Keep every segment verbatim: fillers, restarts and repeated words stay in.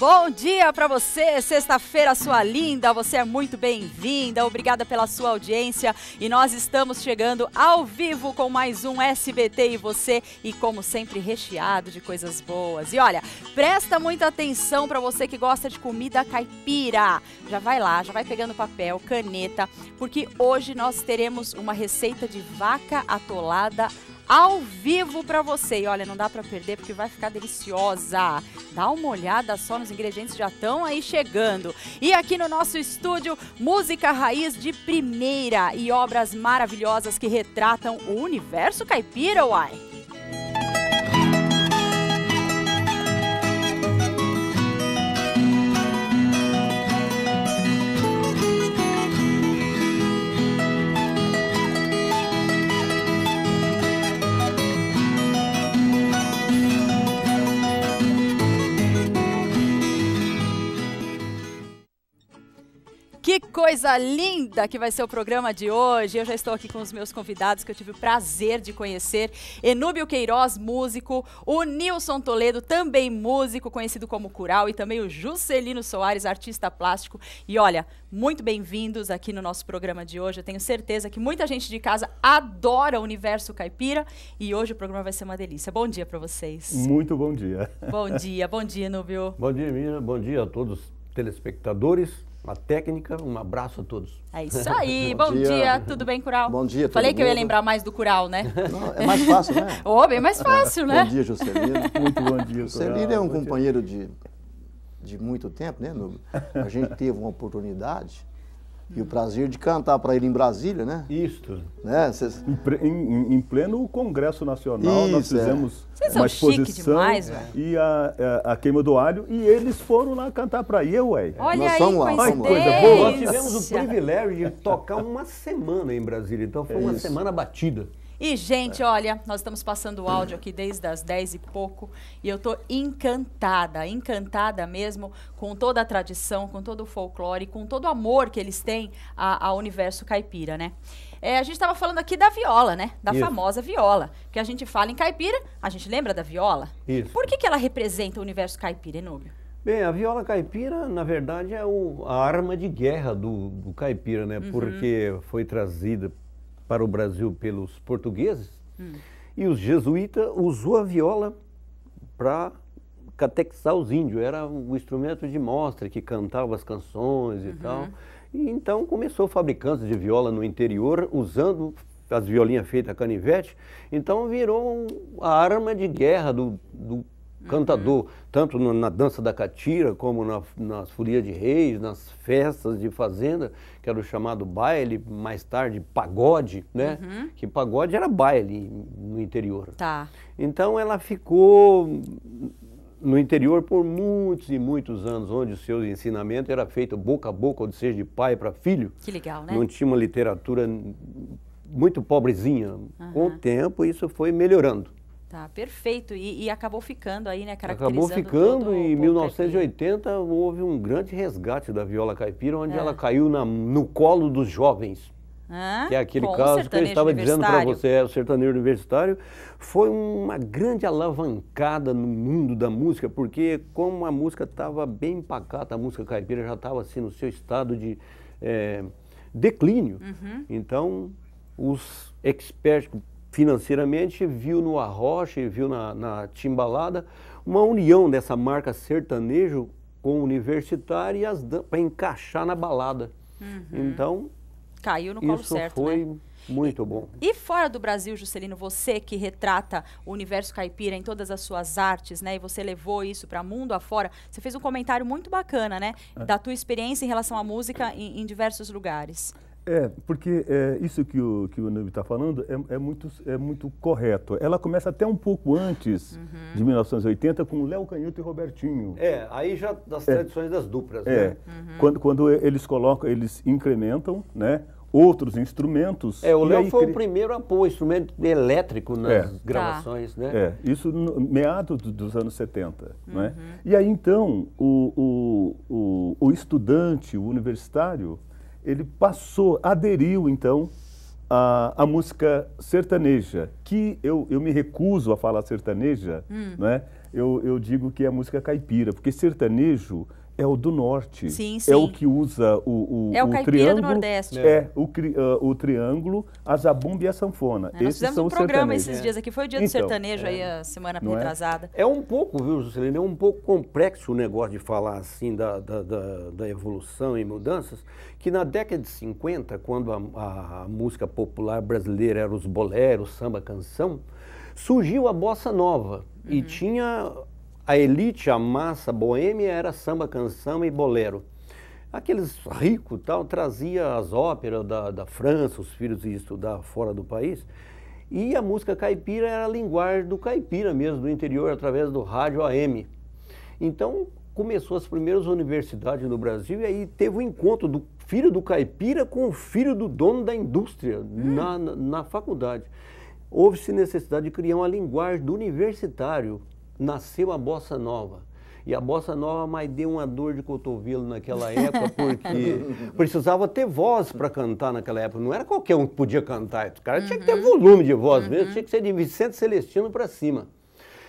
Bom dia para você, sexta-feira sua linda, você é muito bem-vinda, obrigada pela sua audiência e nós estamos chegando ao vivo com mais um S B T e você e como sempre recheado de coisas boas. E olha, presta muita atenção para você que gosta de comida caipira, já vai lá, já vai pegando papel, caneta, porque hoje nós teremos uma receita de vaca atolada ao vivo para você. E olha, não dá para perder porque vai ficar deliciosa. Dá uma olhada só nos ingredientes, já estão aí chegando. E aqui no nosso estúdio, música raiz de primeira e obras maravilhosas que retratam o universo caipira, uai. Que coisa linda que vai ser o programa de hoje. Eu já estou aqui com os meus convidados que eu tive o prazer de conhecer. Enúbio Queiroz, músico, o Nilson Toledo, também músico, conhecido como Cural, e também o Juscelino Soares, artista plástico. E olha, muito bem-vindos aqui no nosso programa de hoje. Eu tenho certeza que muita gente de casa adora o universo caipira e hoje o programa vai ser uma delícia. Bom dia para vocês. Muito bom dia. Bom dia, bom dia, Enúbio. Bom dia, Miriam. Bom dia a todos os telespectadores. Uma técnica, um abraço a todos. É isso aí, bom, bom dia. dia, tudo bem, Cural? Bom dia, tudo Falei que mundo. eu ia lembrar mais do Cural, né? Não, é mais fácil, né? Ô, oh, bem mais fácil, né? Bom dia, Juscelino. Muito bom dia, Juscelino é um bom companheiro de, de muito tempo, né? No, a gente teve uma oportunidade e o prazer de cantar para ele em Brasília, né? Isto. Né? Cês... Em, em, em pleno Congresso Nacional, isso, nós fizemos é. uma exposição demais, e a, a, a queima do alho, e eles foram lá cantar para eu, ué. Olha nós aí, fomos lá, fomos lá. Coisa boa. Nós tivemos o privilégio de tocar uma semana em Brasília, então foi é uma isso. semana batida. E, gente, olha, nós estamos passando o áudio aqui desde as dez e pouco e eu estou encantada, encantada mesmo com toda a tradição, com todo o folclore, com todo o amor que eles têm ao universo caipira, né? É, a gente estava falando aqui da viola, né? Da Isso. famosa viola. Porque a gente fala em caipira, a gente lembra da viola. Isso. Por que que ela representa o universo caipira, Enúbio? Bem, a viola caipira, na verdade, é o, a arma de guerra do, do caipira, né? Uhum. Porque foi trazida para o Brasil pelos portugueses, hum. e os jesuítas usou a viola para catequizar os índios. Era um instrumento de mostra que cantava as canções e uhum. tal. E então começou fabricantes de viola no interior usando as violinhas feitas a canivete. Então virou a arma de guerra do, do cantador, uhum. tanto na dança da catira, como na, nas folias de reis, nas festas de fazenda, que era o chamado baile, mais tarde pagode, né? Uhum. Que pagode era baile no interior. Tá. Então ela ficou no interior por muitos e muitos anos, onde o seu ensinamento era feito boca a boca, ou seja, de pai para filho. Que legal, né? Não tinha uma literatura muito pobrezinha. Uhum. Com o tempo isso foi melhorando. Tá, perfeito. E, e acabou ficando aí, né, caracterizando Acabou ficando e em mil novecentos e oitenta caipira. Houve um grande resgate da viola caipira, onde é. ela caiu na, no colo dos jovens. Ah, que é aquele bom, caso que eu estava dizendo para você, é, o sertanejo universitário foi uma grande alavancada no mundo da música, porque como a música estava bem pacata, a música caipira já estava assim no seu estado de é, declínio. Uhum. Então, os experts financeiramente viu no arrocha e viu na, na timbalada uma união dessa marca sertanejo com universitário para encaixar na balada. Uhum. Então, caiu no colo certo, foi, né? Muito bom. E fora do Brasil, Juscelino, você que retrata o universo caipira em todas as suas artes, né? E você levou isso para mundo afora. Você fez um comentário muito bacana, né? É. Da tua experiência em relação à música em, em diversos lugares. É, porque é, isso que o, que o Enúbio está falando é, é, muito, é muito correto. Ela começa até um pouco antes uhum. de mil novecentos e oitenta com Léo Canhoto e Robertinho. É, aí já das tradições é, das duplas, é. né? Uhum. Quando, quando eles colocam, eles incrementam, né? Outros instrumentos. É, o Léo foi cri... o primeiro a pôr instrumento elétrico nas é. gravações, tá. né? É, isso no meados dos anos setenta, uhum. né? E aí então o, o, o, o estudante, o universitário, ele passou, aderiu, então, à, à música sertaneja, que eu, eu me recuso a falar sertaneja, hum. né? eu, eu digo que é a música caipira, porque sertanejo é o do norte, sim, sim. é o que usa o, o, é o, o triângulo, do Nordeste. é o, uh, o triângulo, a zabumba e a sanfona. É, nós esses fizemos são um programa sertanejos. esses é. dias aqui, foi o dia do então, sertanejo é. aí a semana retrasada. É? é um pouco, viu, Juscelino, é um pouco complexo o negócio de falar assim da, da, da, da evolução e mudanças, que na década de cinquenta, quando a, a música popular brasileira era os boleros, samba, canção, surgiu a bossa nova uhum. e tinha... A elite, a massa boêmia era samba, canção e bolero. Aqueles ricos tal trazia as óperas da, da França, os filhos iam estudar fora do país. E a música caipira era a linguagem do caipira mesmo, do interior, através do rádio A M. Então começou as primeiras universidades no Brasil e aí teve o encontro do filho do caipira com o filho do dono da indústria hum. na, na, na faculdade. Houve-se necessidade de criar uma linguagem do universitário. Nasceu a bossa nova. E a bossa nova mais deu uma dor de cotovelo naquela época, porque precisava ter voz para cantar naquela época. Não era qualquer um que podia cantar. O cara uhum. tinha que ter volume de voz uhum. mesmo, tinha que ser de Vicente Celestino para cima.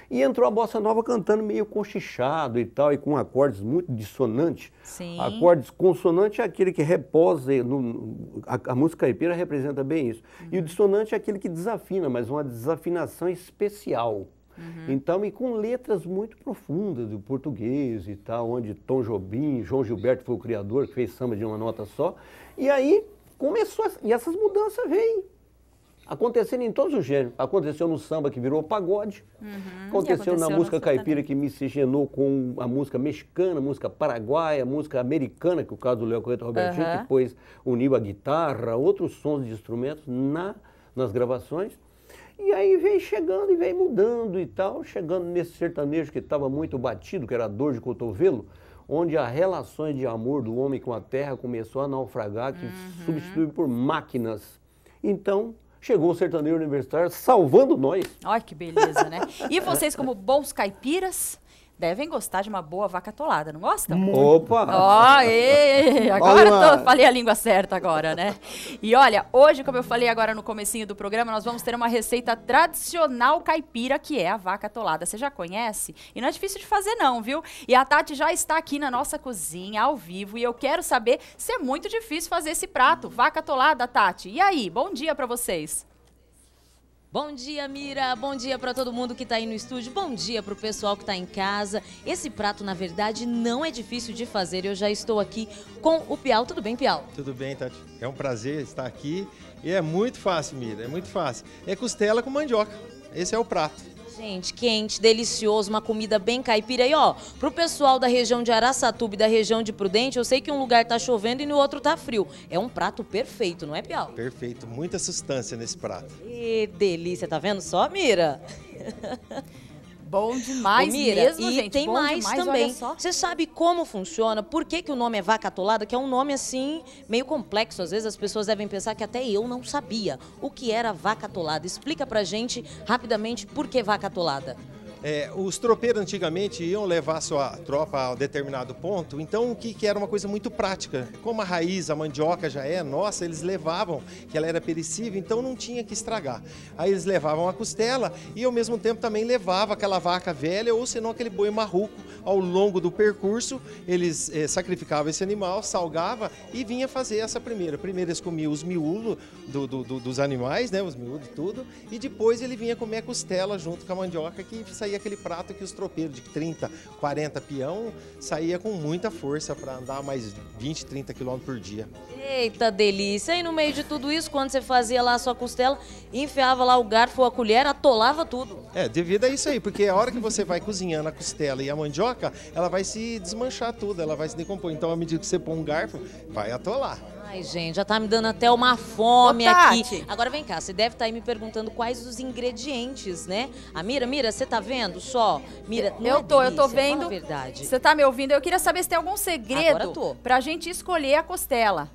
E entrou a bossa nova cantando meio cochichado e tal, e com acordes muito dissonantes. Sim. Acordes consonantes é aquele que reposa, no, a, a música caipira representa bem isso. Uhum. E o dissonante é aquele que desafina, mas uma desafinação especial. Uhum. Então, e com letras muito profundas do português e tal, onde Tom Jobim, João Gilberto foi o criador, que fez samba de uma nota só. E aí começou, a, e essas mudanças vêm acontecendo em todos os gêneros. Aconteceu no samba que virou pagode, uhum. aconteceu, aconteceu na música caipira também. que miscigenou com a música mexicana, música paraguaia, música americana, que é o caso do Léo Canhoto e Robertinho, uhum. que depois uniu a guitarra, outros sons de instrumentos na, nas gravações. E aí vem chegando e vem mudando e tal, chegando nesse sertanejo que estava muito batido, que era dor de cotovelo, onde as relações de amor do homem com a terra começou a naufragar, que uhum. substitui por máquinas. Então, chegou o sertanejo universitário salvando nós. Olha que beleza, né? E vocês, como bons caipiras, devem gostar de uma boa vaca atolada, não gostam? Opa! Ó, oh, agora tô, falei a língua certa agora, né? E olha, hoje, como eu falei agora no comecinho do programa, nós vamos ter uma receita tradicional caipira, que é a vaca atolada. Você já conhece? E não é difícil de fazer não, viu? E a Tati já está aqui na nossa cozinha, ao vivo, e eu quero saber se é muito difícil fazer esse prato. Vaca atolada, Tati. E aí, bom dia para vocês. Bom dia, Mira. Bom dia para todo mundo que está aí no estúdio. Bom dia para o pessoal que está em casa. Esse prato, na verdade, não é difícil de fazer. Eu já estou aqui com o Piau. Tudo bem, Piau? Tudo bem, Tati. É um prazer estar aqui. E é muito fácil, Mira. É muito fácil. É costela com mandioca. Esse é o prato. Gente, quente, delicioso, uma comida bem caipira. E ó, pro pessoal da região de Araçatuba e da região de Prudente, eu sei que um lugar tá chovendo e no outro tá frio. É um prato perfeito, não é, Piau? Perfeito, muita substância nesse prato. E delícia, tá vendo só, Mira? Bom demais, Ô, Mira, mesmo, e gente. tem Bom mais demais, também. Você sabe como funciona? Por que, que o nome é vaca atolada? Que é um nome, assim, meio complexo. Às vezes as pessoas devem pensar que até eu não sabia o que era vaca atolada. Explica pra gente, rapidamente, por que vaca atolada. É, os tropeiros, antigamente, iam levar sua tropa a determinado ponto. Então, o que, que era uma coisa muito prática. Como a raiz, a mandioca já é nossa, eles levavam, que ela era perecível, então não tinha que estragar. Aí eles levavam a costela e, ao mesmo tempo, também levava aquela vaca velha ou, senão, aquele boi marruco. Ao longo do percurso, eles é, sacrificavam esse animal, salgava e vinha fazer essa primeira. Primeiro eles comiam os miúdos do, do, do, dos animais, né, os miúdos e tudo, e depois ele vinha comer a costela junto com a mandioca, que saía aquele prato que os tropeiros de trinta, quarenta peão saía com muita força para andar mais vinte, trinta quilômetros por dia. Eita delícia! E no meio de tudo isso, quando você fazia lá a sua costela, enfiava lá o garfo ou a colher, atolava tudo. É, devido a isso aí, porque a hora que você vai cozinhando a costela e a mandioca, ela vai se desmanchar tudo, ela vai se decompor. Então, à medida que você põe um garfo, vai atolar. Ai, gente, já tá me dando até uma fome Ô, aqui. Agora vem cá, você deve estar tá aí me perguntando quais os ingredientes, né? A Mira, Mira, você tá vendo só? Mira, não eu é tô, delícia, eu tô vendo. Verdade. Você tá me ouvindo? Eu queria saber se tem algum segredo pra gente escolher a costela.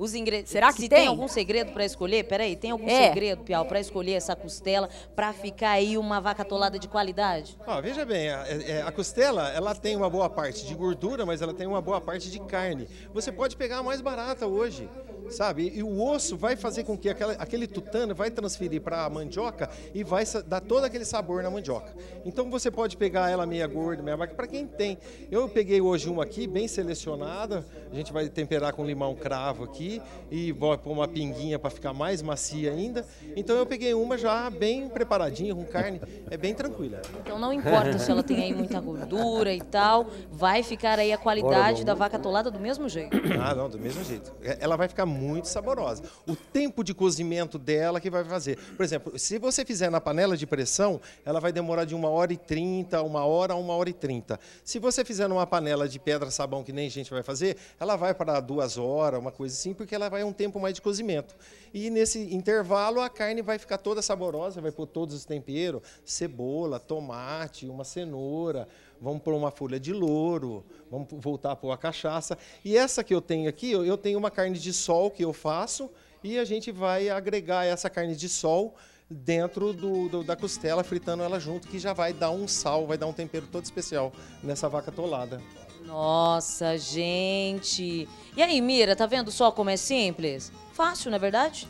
Os ingredientes. Será que se tem? tem algum segredo para escolher? Peraí, tem algum é. segredo, Piau, para escolher essa costela, para ficar aí uma vaca atolada de qualidade? Ó, veja bem, a, a costela, ela tem uma boa parte de gordura, mas ela tem uma boa parte de carne. Você pode pegar a mais barata hoje. sabe? E o osso vai fazer com que aquela, aquele tutano vai transferir para a mandioca e vai dar todo aquele sabor na mandioca. Então você pode pegar ela meia gorda, meia vaca, para quem tem. Eu peguei hoje uma aqui, bem selecionada, a gente vai temperar com limão cravo aqui e vou pôr uma pinguinha para ficar mais macia ainda. Então eu peguei uma já bem preparadinha, com carne, é bem tranquila. Então não importa se ela tem aí muita gordura e tal, vai ficar aí a qualidade da vaca atolada do mesmo jeito? Ah, não, do mesmo jeito. Ela vai ficar muito saborosa. O tempo de cozimento dela que vai fazer. Por exemplo, se você fizer na panela de pressão, ela vai demorar de uma hora e trinta, uma hora a uma hora e trinta. Se você fizer numa panela de pedra sabão, que nem a gente vai fazer, ela vai para duas horas, uma coisa assim, porque ela vai um tempo mais de cozimento. E nesse intervalo, a carne vai ficar toda saborosa, vai pôr todos os temperos, cebola, tomate, uma cenoura, vamos pôr uma folha de louro, vamos voltar a pôr a cachaça. E essa que eu tenho aqui, eu tenho uma carne de sol que eu faço e a gente vai agregar essa carne de sol dentro do, do, da costela, fritando ela junto, que já vai dar um sal, vai dar um tempero todo especial nessa vaca atolada. Nossa, gente! E aí, Mira, tá vendo só como é simples? Fácil, não é verdade?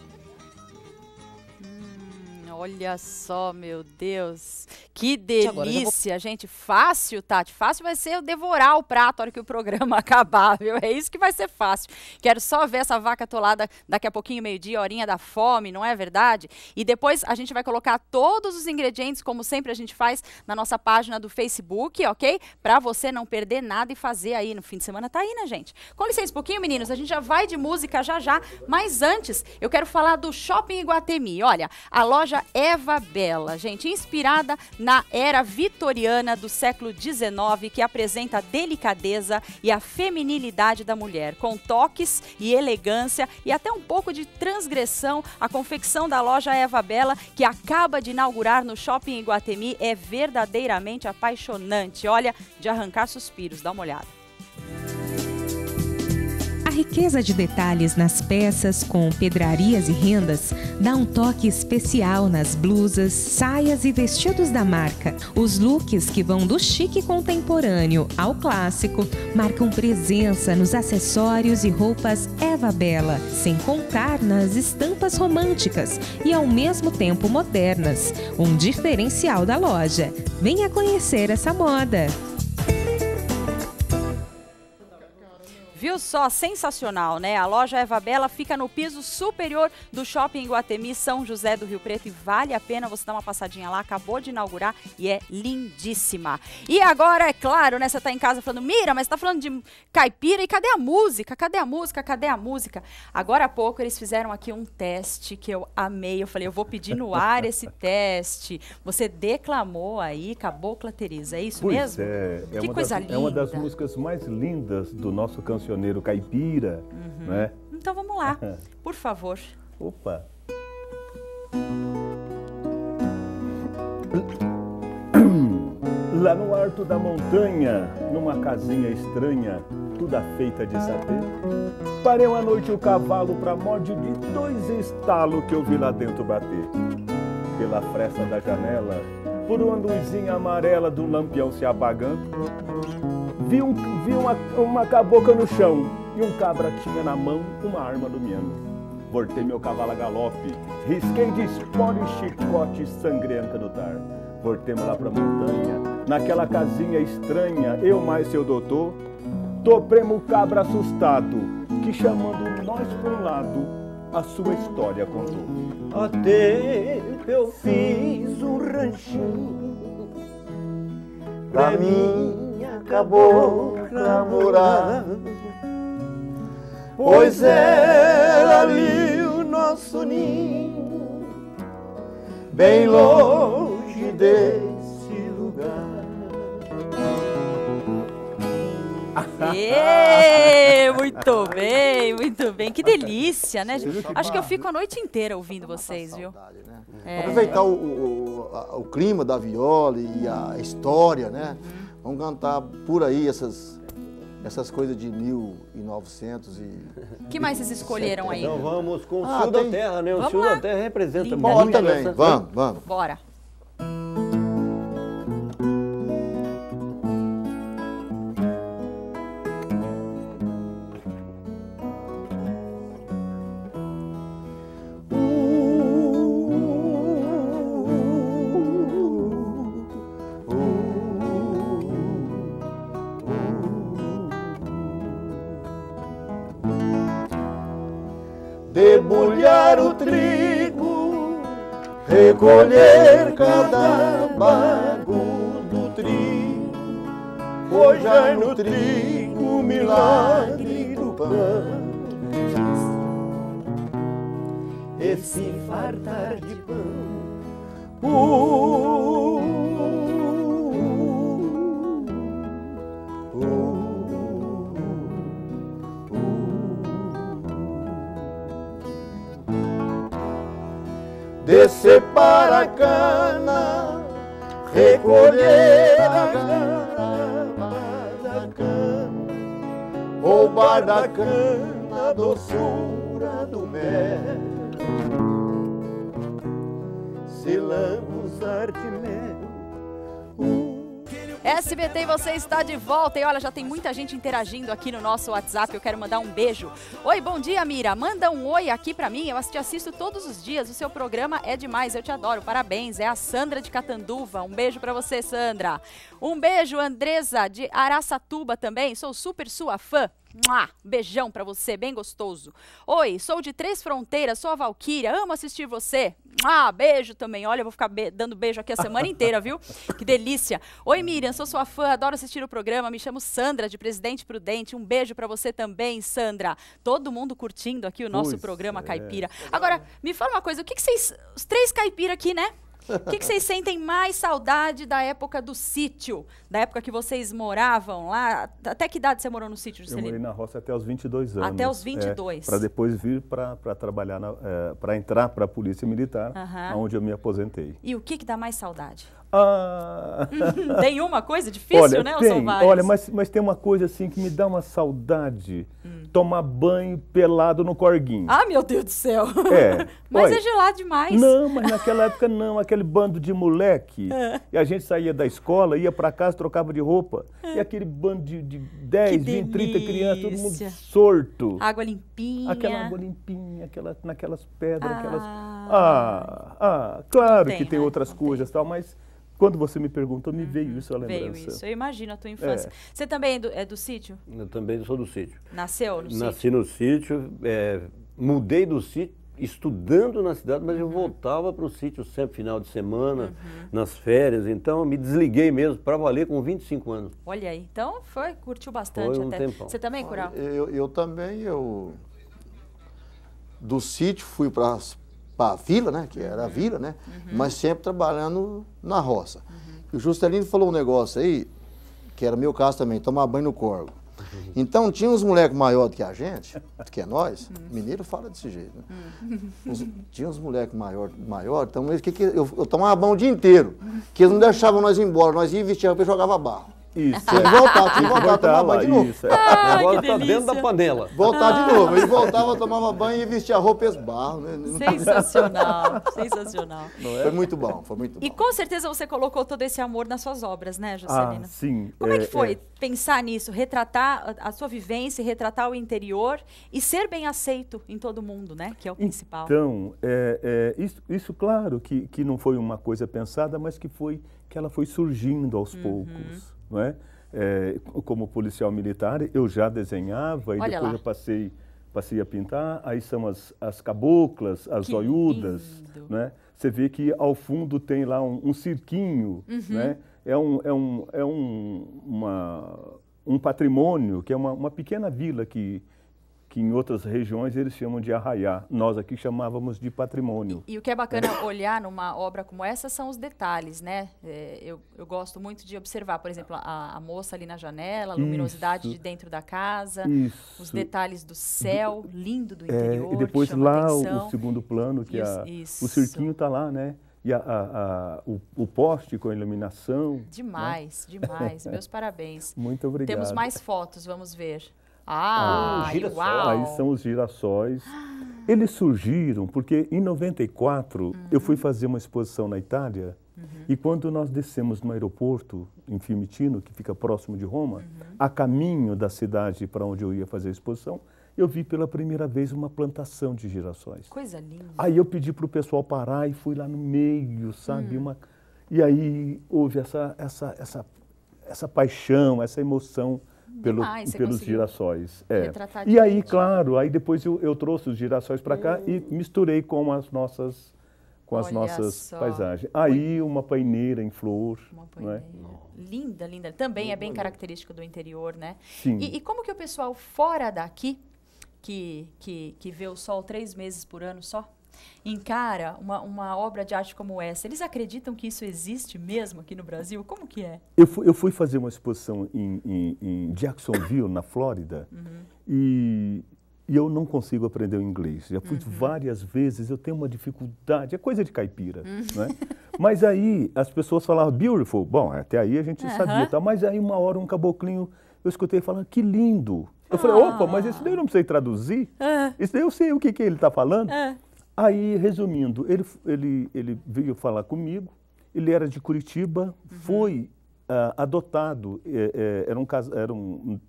Olha só, meu Deus, que delícia, vou... gente, fácil, Tati, fácil vai ser eu devorar o prato na hora que o programa acabar, viu, é isso que vai ser fácil. Quero só ver essa vaca atolada daqui a pouquinho, meio-dia, horinha da fome, não é verdade? E depois a gente vai colocar todos os ingredientes, como sempre a gente faz, na nossa página do Facebook, ok? Pra você não perder nada e fazer aí, no fim de semana tá aí, né, gente? Com licença um pouquinho, meninos, a gente já vai de música já já, mas antes eu quero falar do Shopping Iguatemi. Olha, a loja Eva Bela, gente, inspirada na era vitoriana do século dezenove, que apresenta a delicadeza e a feminilidade da mulher, com toques e elegância e até um pouco de transgressão. A confecção da loja Eva Bela, que acaba de inaugurar no Shopping Iguatemi, é verdadeiramente apaixonante, olha, de arrancar suspiros, dá uma olhada. A riqueza de detalhes nas peças, com pedrarias e rendas, dá um toque especial nas blusas, saias e vestidos da marca. Os looks, que vão do chique contemporâneo ao clássico, marcam presença nos acessórios e roupas Eva Bela, sem contar nas estampas românticas e ao mesmo tempo modernas, um diferencial da loja. Venha conhecer essa moda! Viu só? Sensacional, né? A loja Eva Bela fica no piso superior do Shopping Iguatemi, São José do Rio Preto, e vale a pena você dar uma passadinha lá, acabou de inaugurar e é lindíssima. E agora, é claro, né, você tá em casa falando, Mira, mas tá falando de caipira e cadê a música? Cadê a música? Cadê a música? Agora há pouco eles fizeram aqui um teste que eu amei, eu falei, eu vou pedir no ar esse teste. Você declamou aí, Cabocla Teresa, é isso pois mesmo? É, é que uma coisa das, linda. É uma das músicas mais lindas do nosso cancioneiro caipira, uhum. né? Então vamos lá, por favor. Opa! Lá no alto da montanha, numa casinha estranha, toda feita de saber, parei uma noite o cavalo pra morte de dois estalos que eu vi lá dentro bater. Pela fresta da janela, por uma luzinha amarela do lampião se apagando, Vi, um, vi uma, uma cabocla no chão e um cabra tinha na mão uma arma lumiando. Voltei meu cavalo a galope, risquei de espora e chicote sangrenta no dar. Voltemos lá pra montanha, naquela casinha estranha, eu mais seu doutor. Topremo o cabra assustado, que chamando nós por um lado, a sua história contou. Há tempo eu fiz um ranchinho pra mim, cabocla morar, pois era ali o nosso ninho, bem longe desse lugar. Eee, muito bem, muito bem. Que delícia, né? Acho que eu fico a noite inteira ouvindo vocês, viu? É. Aproveitar o, o, o clima da viola e a história, né? Vamos cantar por aí essas, essas coisas de mil e novecentos e... O que mais vocês escolheram aí? Então vamos com o ah, Sul tem... da Terra, né? O vamos Sul lá. da Terra representa muito. Bora também, essa... vamos, vamos. Bora. debulhar o trigo, recolher cada bago do trigo, forjar no trigo o milagre do pão. E se fartar de pão. Uh, uh, uh, uh, uh. Decepar a cana, recolher a garrafa da cana, roubar da cana a doçura do mel. S B T, você está de volta e olha, já tem muita gente interagindo aqui no nosso WhatsApp, eu quero mandar um beijo. Oi, bom dia, Mira, manda um oi aqui pra mim, eu te assisto todos os dias, o seu programa é demais, eu te adoro, parabéns, é a Sandra de Catanduva, um beijo pra você, Sandra. Um beijo, Andresa de Araçatuba também, sou super sua fã. Beijão pra você, bem gostoso. Oi, sou de Três Fronteiras, sou a Valquíria, amo assistir você. Ah, beijo também, olha, eu vou ficar be dando beijo aqui a semana inteira, viu? Que delícia. Oi, Miriam, sou sua fã, adoro assistir o programa, me chamo Sandra, de Presidente Prudente, um beijo pra você também, Sandra. Todo mundo curtindo aqui o nosso pois programa é. Caipira. Agora, me fala uma coisa, o que, que vocês, os três caipira aqui, né? O que, que vocês sentem mais saudade da época do sítio? Da época que vocês moravam lá? Até que idade você morou no sítio, Juscelino? Eu morei na roça até os vinte e dois anos. Até os vinte e dois. É, para depois vir para trabalhar, é, para entrar para a Polícia Militar, uhum. onde eu me aposentei. E o que, que dá mais saudade? Ah... tem uma coisa difícil, olha, né, tem, olha, mas, mas tem uma coisa assim que me dá uma saudade. Hum. Tomar banho pelado no corguinho. Ah, meu Deus do céu. É. Mas olha, é gelado demais. Não, mas naquela época não. Aquele bando de moleque. É. E a gente saía da escola, ia pra casa, trocava de roupa. É. E aquele bando de, de dez, vinte, trinta crianças, todo mundo sorto. Água limpinha. Aquela água limpinha, aquela, naquelas pedras, ah. aquelas... Ah, ah, claro tem, que tem né? outras não coisas e tal, mas... Quando você me perguntou, me veio isso a lembrança. Veio isso, eu imagino a tua infância. É. Você também é do, é do sítio? Eu também sou do sítio. Nasceu no sítio? Nasci no sítio, é, mudei do sítio, estudando na cidade, mas eu voltava para o sítio sempre, final de semana, uhum. nas férias. Então, eu me desliguei mesmo para valer com vinte e cinco anos. Olha aí, então foi, curtiu bastante foi um até. Tempão. Você também, Cural? Eu, eu também, eu... Do sítio fui para... para a vila, né, que era a vila, né, uhum. mas sempre trabalhando na roça. Uhum. O Juscelino falou um negócio aí, que era meu caso também, tomar banho no corvo. Uhum. Então tinha uns moleques maiores do que a gente, do que é nós, uhum. mineiro fala desse jeito, né? Uhum. Os, tinha uns moleques maiores, maior, então eles, que, que, eu, eu tomava banho o dia inteiro, que eles não deixavam nós ir embora, nós íamos vestir a roupa e jogava barro. Isso. Tem que voltar, tinha que voltar a tomar banho de novo. Isso, é. ah, agora tá dentro da panela. Voltar ah. de novo. Ele voltava, tomava banho e vestia a roupa e esbarro. Né? Sensacional, sensacional. É? Foi muito bom, foi muito bom. E com certeza você colocou todo esse amor nas suas obras, né, Juscelino? Ah, sim. Como é, é que foi é. pensar nisso, retratar a sua vivência, retratar o interior e ser bem aceito em todo mundo, né, que é o principal. Então, é, é, isso, isso claro que, que não foi uma coisa pensada, mas que, foi, que ela foi surgindo aos uhum. poucos. Não é? É, como policial militar, eu já desenhava e olha depois lá. eu passei, passei a pintar. Aí são as, as caboclas, as que zoiudas. Não é? Você vê que ao fundo tem lá um, um cirquinho. Uhum. Não é? É, um, é, um, é um, uma, um patrimônio, que é uma, uma pequena vila que... que em outras regiões eles chamam de arraiá. Nós aqui chamávamos de patrimônio. E, e o que é bacana é. olhar numa obra como essa são os detalhes, né? É, eu, eu gosto muito de observar, por exemplo, a, a moça ali na janela, a luminosidade isso. de dentro da casa, isso. os detalhes do céu, lindo do interior, é, e depois lá atenção. o segundo plano, que isso, a, isso. o cirquinho está lá, né? E a, a, a, o, o poste com a iluminação. Demais, né? demais. Meus parabéns. Muito obrigado. Temos mais fotos, vamos ver. Ah, ah girassóis. Uau. Aí são os girassóis. Ah. Eles surgiram porque em noventa e quatro uhum. eu fui fazer uma exposição na Itália uhum. e quando nós descemos no aeroporto em Fiumicino, que fica próximo de Roma, uhum. a caminho da cidade para onde eu ia fazer a exposição, eu vi pela primeira vez uma plantação de girassóis. Coisa linda. Aí eu pedi para o pessoal parar e fui lá no meio, sabe? Uhum. Uma... E aí houve essa, essa, essa, essa paixão, essa emoção pelo, ah, pelos girassóis. É. E aí, claro, aí depois eu, eu trouxe os girassóis para cá hum. e misturei com as nossas, com as nossas só. paisagens. Aí uma paineira em flor. Uma paineira. Né? Linda, linda. Também é bem característico do interior, né? Sim. E, e como que o pessoal fora daqui, que, que, que vê o sol três meses por ano só, encara uma, uma obra de arte como essa? Eles acreditam que isso existe mesmo aqui no Brasil? Como que é? Eu fui, eu fui fazer uma exposição em, em, em Jacksonville, na Flórida, uhum. e, e eu não consigo aprender o inglês. Já fui uhum. várias vezes, eu tenho uma dificuldade, é coisa de caipira, uhum. né? Mas aí as pessoas falavam beautiful, bom, até aí a gente uhum. sabia, tá? Mas aí uma hora um caboclinho, eu escutei falando, que lindo. Eu ah. falei, opa, mas isso daí eu não sei traduzir, uhum. isso daí eu sei o que, que ele está falando. Uhum. Aí, resumindo, ele, ele, ele veio falar comigo, ele era de Curitiba, uhum. foi uh, adotado, é, é, eram, eram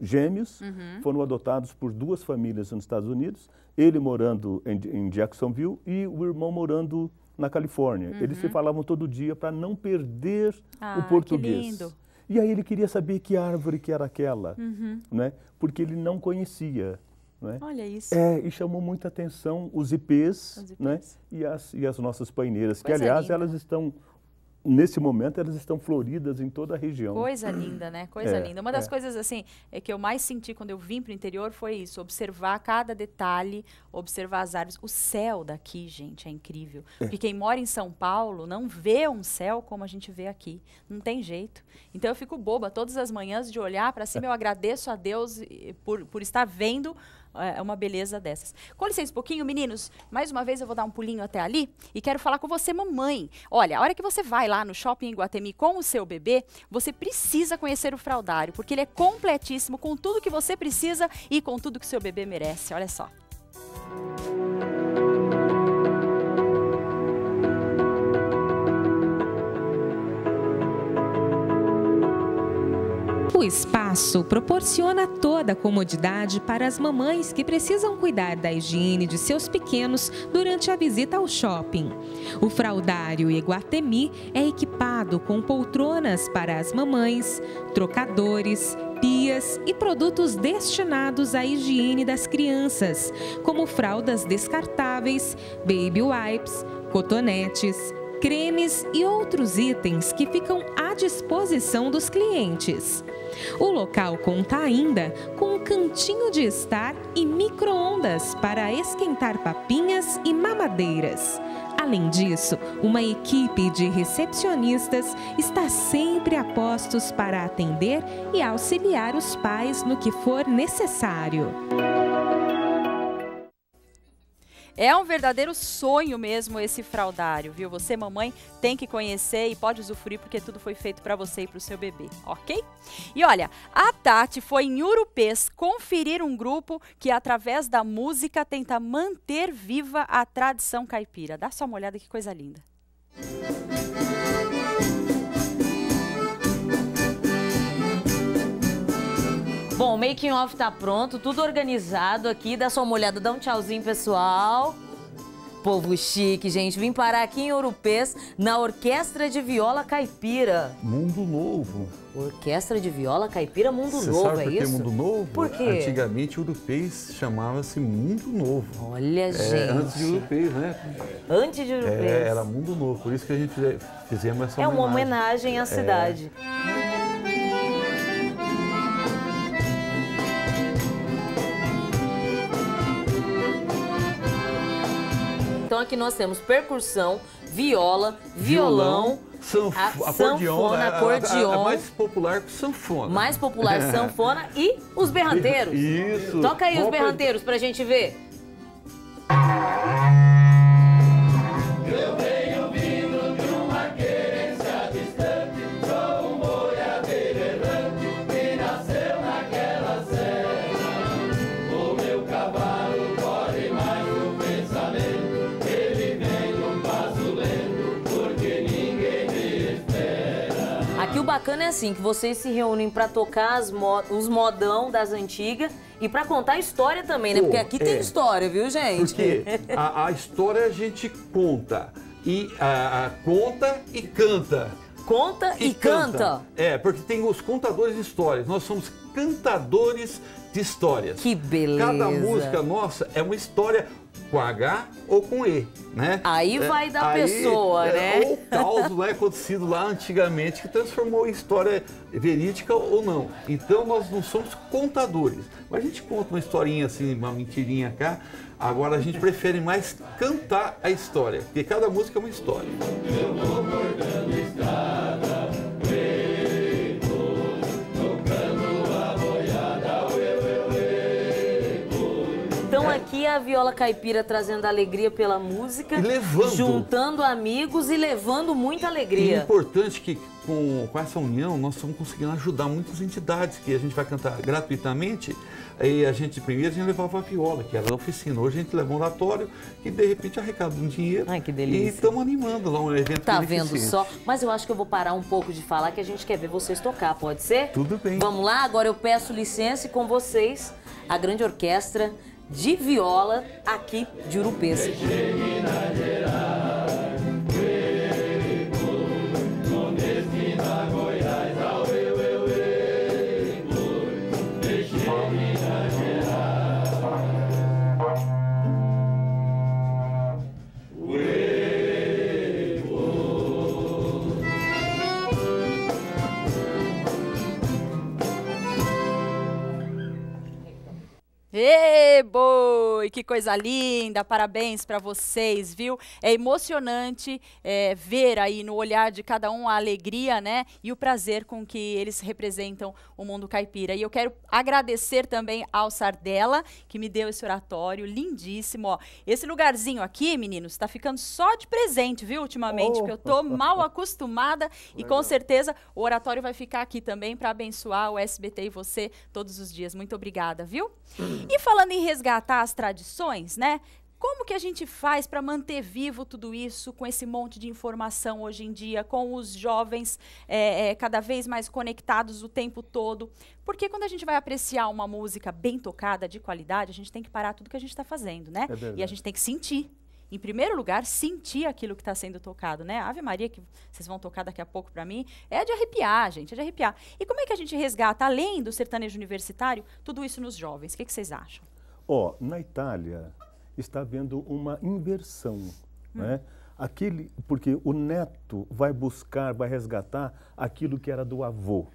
gêmeos, uhum. foram adotados por duas famílias nos Estados Unidos, ele morando em, em Jacksonville e o irmão morando na Califórnia. Uhum. Eles se falavam todo dia para não perder ah, o português. Que lindo. E aí ele queria saber que árvore que era aquela, uhum. né? Porque ele não conhecia. Né? Olha isso. É, e chamou muita atenção os ipês, os ipês. Né? E, as, e as nossas paineiras, coisa que, aliás, linda. Elas estão, nesse momento, elas estão floridas em toda a região. Coisa linda, né? Coisa é, linda. Uma das é. coisas, assim, é que eu mais senti quando eu vim para o interior foi isso, observar cada detalhe, observar as árvores. O céu daqui, gente, é incrível. É. Porque quem mora em São Paulo não vê um céu como a gente vê aqui. Não tem jeito. Então, eu fico boba todas as manhãs de olhar para cima. Eu agradeço a Deus por, por estar vendo... É uma beleza dessas. Com licença um pouquinho, meninos, mais uma vez eu vou dar um pulinho até ali e quero falar com você, mamãe. Olha, a hora que você vai lá no Shopping Iguatemi com o seu bebê, você precisa conhecer o fraldário, porque ele é completíssimo, com tudo que você precisa e com tudo que seu bebê merece. Olha só. O espaço proporciona toda a comodidade para as mamães que precisam cuidar da higiene de seus pequenos durante a visita ao shopping. O fraldário Iguatemi é equipado com poltronas para as mamães, trocadores, pias e produtos destinados à higiene das crianças, como fraldas descartáveis, baby wipes, cotonetes, cremes e outros itens que ficam à disposição dos clientes. O local conta ainda com um cantinho de estar e micro-ondas para esquentar papinhas e mamadeiras. Além disso, uma equipe de recepcionistas está sempre a postos para atender e auxiliar os pais no que for necessário. É um verdadeiro sonho mesmo esse fraldário, viu? Você, mamãe, tem que conhecer e pode usufruir porque tudo foi feito para você e para o seu bebê, ok? E olha, a Tati foi em Urupês conferir um grupo que, através da música, tenta manter viva a tradição caipira. Dá só uma olhada, que coisa linda. Bom, o making off tá pronto, tudo organizado aqui. Dá só uma olhada, dá um tchauzinho, pessoal. Povo chique, gente. Vim parar aqui em Urupês, na Orquestra de Viola Caipira. Mundo Novo. Orquestra de Viola Caipira Mundo Novo, sabe por é que isso? Mundo Novo? Por quê? Antigamente, Urupês chamava-se Mundo Novo. Olha, é, gente. Antes de Urupês, né? Antes de Urupês. É, era Mundo Novo, por isso que a gente fizemos essa homenagem. É uma homenagem à cidade. É... Então aqui nós temos percussão, viola, violão, violão sanf... a sanfona, acordeon. A, a, a mais popular sanfona. Mais popular sanfona e os berranteiros. Isso. Toca aí. Opa. Os berranteiros pra gente ver. Bacana é assim, que vocês se reúnem para tocar as mo os modão das antigas e para contar história também, né? Porque aqui é. tem história, viu, gente? Porque a, a história a gente conta, e a, a conta e canta. Conta e, e canta. canta. É, porque tem os contadores de histórias. Nós somos cantadores de histórias. Que beleza. Cada música nossa é uma história com H ou com E, né? Aí vai da Aí, pessoa, é, né? Ou o caos lá acontecido lá antigamente que transformou em história verídica ou não. Então nós não somos contadores. Mas a gente conta uma historinha assim, uma mentirinha cá. Agora a gente prefere mais cantar a história, porque cada música é uma história. Eu tô cortando estrada, aqui a viola caipira trazendo alegria pela música, levando, juntando amigos e levando muita alegria. É importante que com, com essa união nós estamos conseguindo ajudar muitas entidades que a gente vai cantar gratuitamente. E a gente primeiro a gente levava a viola, que era da oficina. Hoje a gente leva um oratório que de repente arrecada um dinheiro. Ai, que delícia. E estamos animando lá um evento. Tá vendo só? Mas eu acho que eu vou parar um pouco de falar que a gente quer ver vocês tocar, pode ser? Tudo bem. Vamos lá, agora eu peço licença e com vocês a grande orquestra de viola aqui de Urupês. Ê, boi, que coisa linda, parabéns para vocês, viu? É emocionante é, ver aí no olhar de cada um a alegria, né? E o prazer com que eles representam o mundo caipira. E eu quero agradecer também ao Sardella, que me deu esse oratório lindíssimo, ó. Esse lugarzinho aqui, meninos, tá ficando só de presente, viu, ultimamente, oh. porque eu tô mal acostumada e com certeza o oratório vai ficar aqui também para abençoar o S B T e você todos os dias. Muito obrigada, viu? E falando em resgatar as tradições, né? Como que a gente faz para manter vivo tudo isso com esse monte de informação hoje em dia, com os jovens é, é, cada vez mais conectados o tempo todo? Porque quando a gente vai apreciar uma música bem tocada, de qualidade, a gente tem que parar tudo que a gente está fazendo, né? É e a gente tem que sentir. Em primeiro lugar, sentir aquilo que está sendo tocado, né? Ave Maria, que vocês vão tocar daqui a pouco para mim, é de arrepiar, gente, é de arrepiar. E como é que a gente resgata, além do sertanejo universitário, tudo isso nos jovens? O que, que vocês acham? Ó, oh, na Itália está havendo uma inversão, hum. né? Aquele, porque o neto vai buscar, vai resgatar aquilo que era do avô,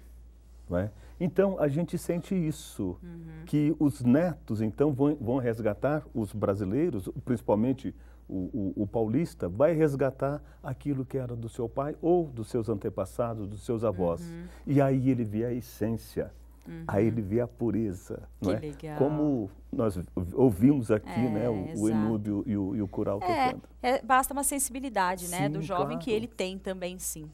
né? Então, a gente sente isso, uhum. que os netos, então, vão, vão resgatar os brasileiros, principalmente... O, o, o paulista vai resgatar aquilo que era do seu pai ou dos seus antepassados, dos seus avós. Uhum. E aí ele vê a essência, uhum. aí ele vê a pureza. Que não é? Legal. Como nós ouvimos aqui é, né, o, o Enúbio e o, e o Cural é, tocando. É, basta uma sensibilidade né, sim, do jovem claro. Que ele tem também, sim.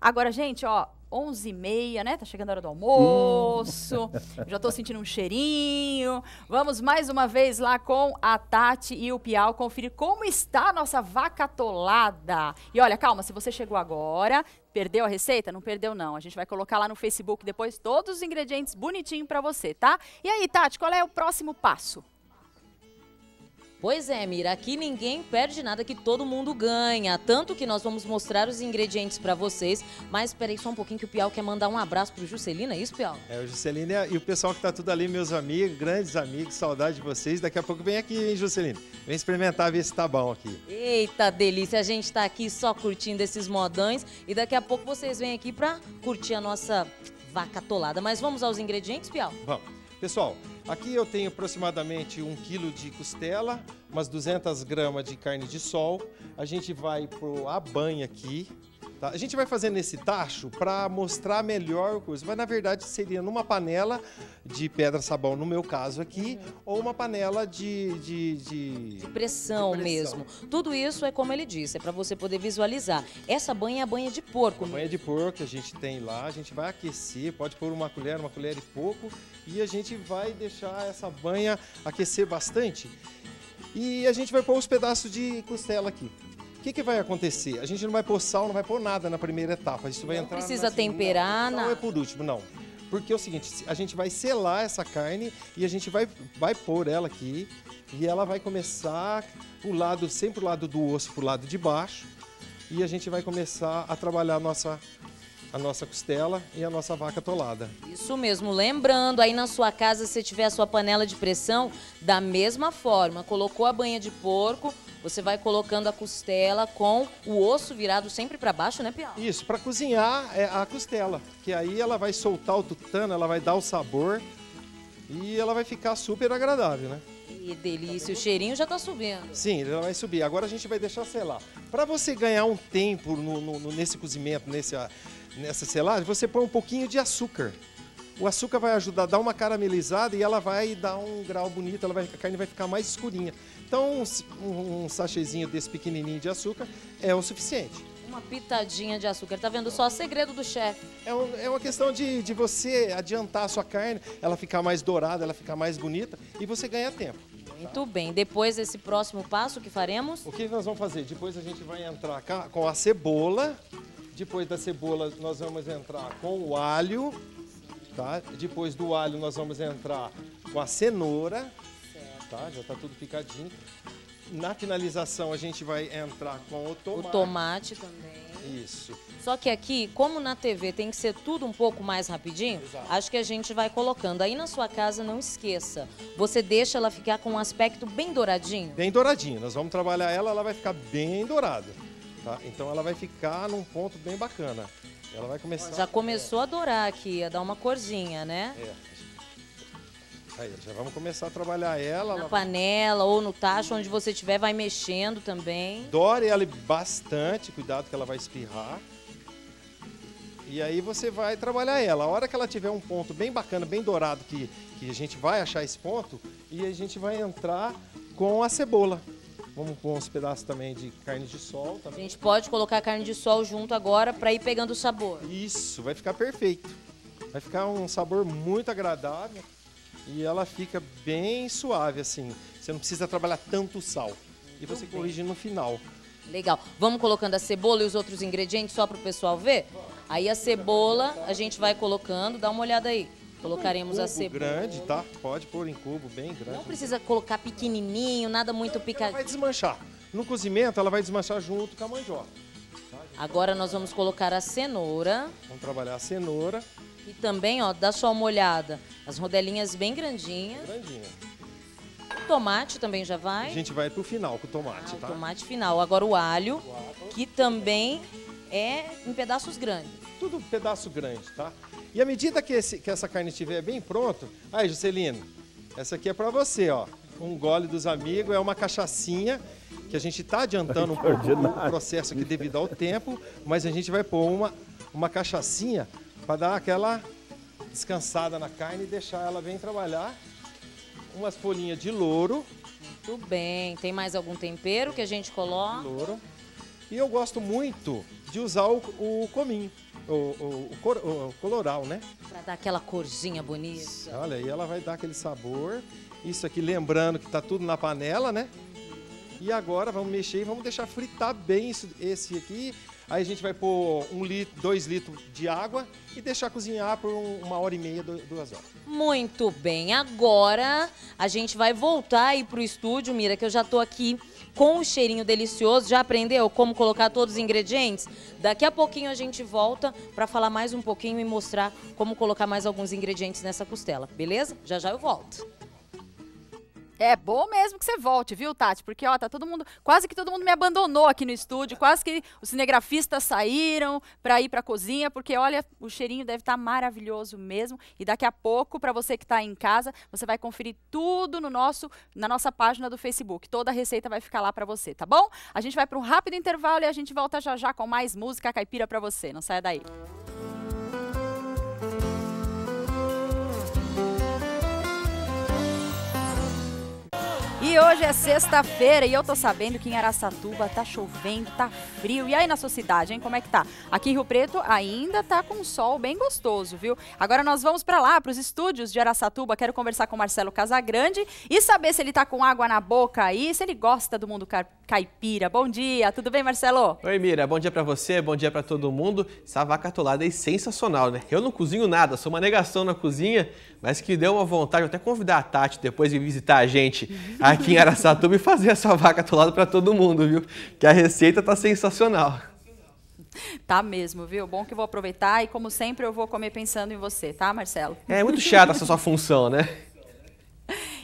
Agora, gente, ó... onze e meia, né? Tá chegando a hora do almoço, hum. já tô sentindo um cheirinho. Vamos mais uma vez lá com a Tati e o Piau conferir como está a nossa vaca atolada. E olha, calma, se você chegou agora, perdeu a receita? Não perdeu não, a gente vai colocar lá no Facebook depois todos os ingredientes bonitinho pra você, tá? E aí, Tati, qual é o próximo passo? Pois é, Mira, aqui ninguém perde nada, que todo mundo ganha. Tanto que nós vamos mostrar os ingredientes para vocês. Mas peraí só um pouquinho que o Piau quer mandar um abraço pro Juscelino, é isso, Piau? É, o Juscelino e o pessoal que tá tudo ali, meus amigos, grandes amigos, saudade de vocês. Daqui a pouco vem aqui, hein, Juscelino? Vem experimentar, ver se tá bom aqui. Eita delícia, a gente tá aqui só curtindo esses modões. E daqui a pouco vocês vêm aqui para curtir a nossa vaca atolada. Mas vamos aos ingredientes, Piau? Vamos. Pessoal, aqui eu tenho aproximadamente um quilo de costela, umas duzentas gramas de carne de sol. A gente vai pro abanha aqui, tá? A gente vai fazendo esse tacho para mostrar melhor o curso. Mas, na verdade, seria numa panela de pedra-sabão, no meu caso aqui, uhum. ou uma panela de... De, de... de, pressão de pressão mesmo. Tudo isso é como ele disse, é para você poder visualizar. Essa banha é a banha de porco. A banha de porco que a gente tem lá, a gente vai aquecer, pode pôr uma colher, uma colher e pouco. E a gente vai deixar essa banha aquecer bastante e a gente vai pôr uns pedaços de costela aqui. O que, que vai acontecer? A gente não vai pôr sal, não vai pôr nada na primeira etapa. Isso vai entrar na segunda. Não precisa temperar, não. Não é por último, não. Porque é o seguinte, a gente vai selar essa carne e a gente vai, vai pôr ela aqui e ela vai começar o lado, sempre o lado do osso pro lado de baixo e a gente vai começar a trabalhar a nossa a nossa costela e a nossa vaca atolada. Isso mesmo, lembrando, aí na sua casa, se tiver a sua panela de pressão, da mesma forma, colocou a banha de porco, você vai colocando a costela com o osso virado sempre para baixo, né, Piau? Isso, para cozinhar a costela, que aí ela vai soltar o tutano, ela vai dar o sabor e ela vai ficar super agradável, né? Que delícia, o cheirinho já tá subindo. Sim, ele vai subir. Agora a gente vai deixar selar. Para você ganhar um tempo no, no, nesse cozimento, nesse, nessa selagem, você põe um pouquinho de açúcar. O açúcar vai ajudar a dar uma caramelizada e ela vai dar um grau bonito, ela vai, a carne vai ficar mais escurinha. Então um, um sachêzinho desse pequenininho de açúcar é o suficiente. Uma pitadinha de açúcar, tá vendo só o segredo do chefe. É, um, é uma questão de, de você adiantar a sua carne, ela ficar mais dourada, ela ficar mais bonita e você ganha tempo. Muito bem. Depois desse próximo passo, o que faremos? O que nós vamos fazer? Depois a gente vai entrar com a cebola. Depois da cebola, nós vamos entrar com o alho. Tá? Depois do alho, nós vamos entrar com a cenoura. Certo. Tá? Já está tudo picadinho. Na finalização, a gente vai entrar com o tomate. O tomate também. Isso. Só que aqui, como na T V tem que ser tudo um pouco mais rapidinho, exato, acho que a gente vai colocando. Aí na sua casa, não esqueça, você deixa ela ficar com um aspecto bem douradinho? Bem douradinho. Nós vamos trabalhar ela, ela vai ficar bem dourada. Tá? Então ela vai ficar num ponto bem bacana. Ela vai começar... Já começou a dourar aqui, a dar uma corzinha, né? É. Aí, já vamos começar a trabalhar ela. Na ela... panela ou no tacho, onde você estiver, vai mexendo também. Dore ela bastante, cuidado que ela vai espirrar. E aí você vai trabalhar ela. A hora que ela tiver um ponto bem bacana, bem dourado, que, que a gente vai achar esse ponto, e a gente vai entrar com a cebola. Vamos pôr uns pedaços também de carne de sol. Também. A gente pode colocar a carne de sol junto agora para ir pegando o sabor. Isso, vai ficar perfeito. Vai ficar um sabor muito agradável. E ela fica bem suave, assim. Você não precisa trabalhar tanto sal. E você corrige no final. Legal. Vamos colocando a cebola e os outros ingredientes só para o pessoal ver? Aí a cebola a gente vai colocando. Dá uma olhada aí. Colocaremos a cebola. Grande, tá? Pode pôr em cubo bem grande. Não precisa colocar pequenininho, nada muito picadinho. Ela vai desmanchar. No cozimento, ela vai desmanchar junto com a mandioca. Agora nós vamos colocar a cenoura. Vamos trabalhar a cenoura. E também, ó, dá só uma olhada, as rodelinhas bem grandinhas. Grandinha. O tomate também já vai. A gente vai pro final com o tomate, ah, tá? O tomate final. Agora o alho, o alho, que também é em pedaços grandes. Tudo um pedaço grande, tá? E à medida que, esse, que essa carne estiver bem pronta... Aí, Juscelino, essa aqui é para você, ó. Um gole dos amigos, é uma cachaçinha que a gente tá adiantando um pouco o processo aqui devido ao tempo, mas a gente vai pôr uma, uma cachaçinha... Para dar aquela descansada na carne e deixar ela bem trabalhar. Umas folhinhas de louro. Muito bem. Tem mais algum tempero que a gente coloca? Louro. E eu gosto muito de usar o, o cominho, o, o, o, cor, o colorau, né? Para dar aquela corzinha bonita. Olha, e ela vai dar aquele sabor. Isso aqui, lembrando que está tudo na panela, né? E agora vamos mexer e vamos deixar fritar bem isso, esse aqui. Aí a gente vai pôr um litro, dois litros de água e deixar cozinhar por um, uma hora e meia, duas horas. Muito bem. Agora a gente vai voltar aí pro estúdio, Mira, que eu já tô aqui com o cheirinho delicioso. Já aprendeu como colocar todos os ingredientes? Daqui a pouquinho a gente volta para falar mais um pouquinho e mostrar como colocar mais alguns ingredientes nessa costela, beleza? Já já eu volto. É bom mesmo que você volte, viu, Tati? Porque, ó, tá todo mundo, quase que todo mundo me abandonou aqui no estúdio, quase que os cinegrafistas saíram para ir para a cozinha, porque, olha, o cheirinho deve estar maravilhoso mesmo. E daqui a pouco, para você que tá em casa, você vai conferir tudo no nosso, na nossa página do Facebook. Toda a receita vai ficar lá para você, tá bom? A gente vai para um rápido intervalo e a gente volta já já com mais música caipira para você. Não saia daí. E hoje é sexta-feira e eu tô sabendo que em Araçatuba tá chovendo, tá frio. E aí na sua cidade, hein? Como é que tá? Aqui em Rio Preto ainda tá com um sol bem gostoso, viu? Agora nós vamos pra lá, pros estúdios de Araçatuba. Quero conversar com o Marcelo Casagrande e saber se ele tá com água na boca aí, se ele gosta do mundo caipira. Bom dia, tudo bem, Marcelo? Oi, Mira. Bom dia pra você, bom dia pra todo mundo. Essa vaca atolada é sensacional, né? Eu não cozinho nada, sou uma negação na cozinha, mas que deu uma vontade. Vou até convidar a Tati depois de visitar a gente aqui aqui em Araçatuba e fazer essa vaca atolada para todo mundo, viu? Que a receita tá sensacional. Tá mesmo, viu? Bom que eu vou aproveitar e, como sempre, eu vou comer pensando em você, tá, Marcelo? É muito chata essa sua função, né?